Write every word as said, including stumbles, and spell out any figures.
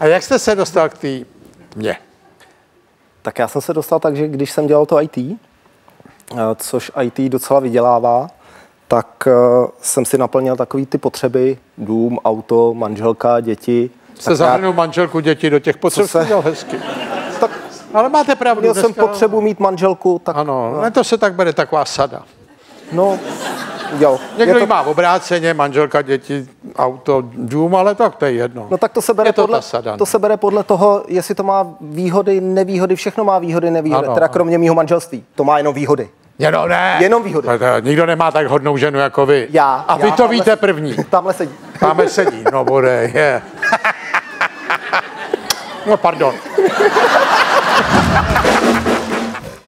A jak jste se dostal k té mně? Tak já jsem se dostal tak, že když jsem dělal to í té, což í té docela vydělává, tak jsem si naplnil takové ty potřeby, dům, auto, manželka, děti. Jste zahrnul manželku, děti do těch potřeb, jste dělal hezky. Tak, ale máte pravdu. Měl jsem potřebu mít manželku. Tak, ano, no. To se tak bere, taková sada. No, jo. Někdo to... má v obráceně, manželka, děti, auto, dům, ale tak to je jedno. No tak to se bere, je to podle, sada, to se bere podle toho, jestli to má výhody, nevýhody, všechno má výhody, nevýhody, ano, teda ano. Kromě mýho manželství, to má jenom výhody. Jenom ne. Jenom výhody. Nikdo nemá tak hodnou ženu jako vy. Já. A vy já, to víte se, první. Tamhle sedí. Tamhle sedí, no bude, je. No pardon.